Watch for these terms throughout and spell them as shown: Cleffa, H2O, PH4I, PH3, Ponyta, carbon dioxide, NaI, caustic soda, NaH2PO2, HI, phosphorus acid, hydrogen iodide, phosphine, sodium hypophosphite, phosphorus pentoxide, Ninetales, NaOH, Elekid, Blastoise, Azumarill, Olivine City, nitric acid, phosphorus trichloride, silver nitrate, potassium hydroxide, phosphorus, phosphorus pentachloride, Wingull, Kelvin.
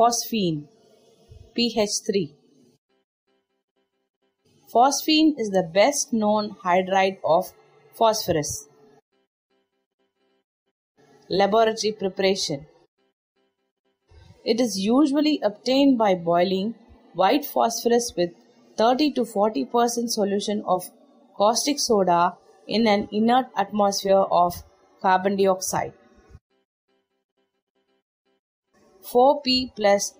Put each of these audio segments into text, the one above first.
Phosphine, PH3. Phosphine is the best known hydride of phosphorus. Laboratory preparation. It is usually obtained by boiling white phosphorus with 30 to 40% solution of caustic soda in an inert atmosphere of carbon dioxide. 4P plus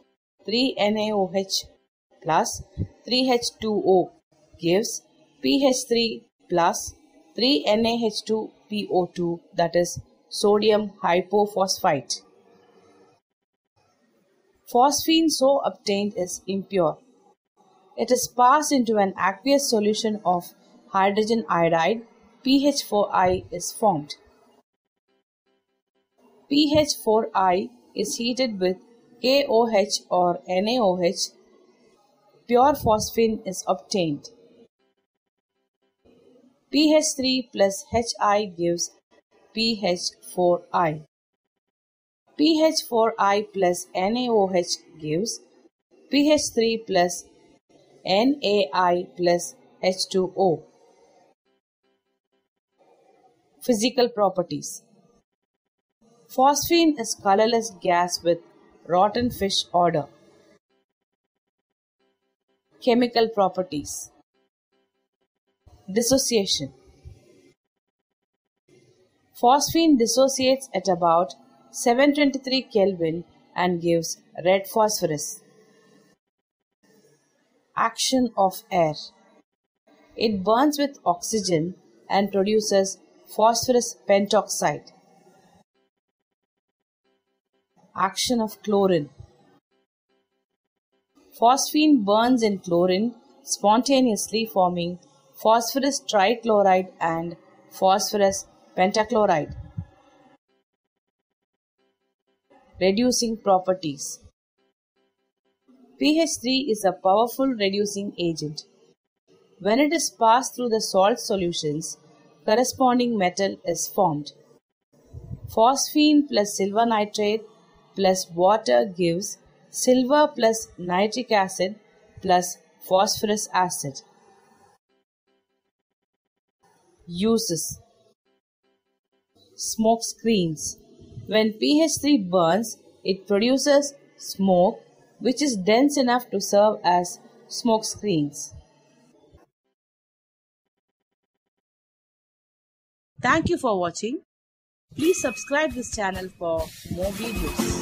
3 NaOH plus 3 H2O gives PH3 plus 3 NaH2PO2, that is sodium hypophosphite. Phosphine so obtained is impure. It is passed into an aqueous solution of hydrogen iodide. PH4I is formed. PH4I is heated with KOH or NaOH. Pure phosphine is obtained. PH3 plus HI gives PH4I. PH4I plus NaOH gives PH3 plus NaI plus H2O. Physical properties. Phosphine is colorless gas with rotten fish odor. Chemical properties. Dissociation. Phosphine dissociates at about 723 Kelvin and gives red phosphorus. Action of air. It burns with oxygen and produces phosphorus pentoxide. Action of chlorine. Phosphine burns in chlorine, spontaneously forming phosphorus trichloride and phosphorus pentachloride. Reducing properties. PH3 is a powerful reducing agent. When it is passed through the salt solutions, corresponding metal is formed. Phosphine plus silver nitrate plus water gives silver plus nitric acid plus phosphorus acid. Uses. Smoke screens. When PH3 burns, it produces smoke which is dense enough to serve as smoke screens. Thank you for watching. Please subscribe this channel for more videos.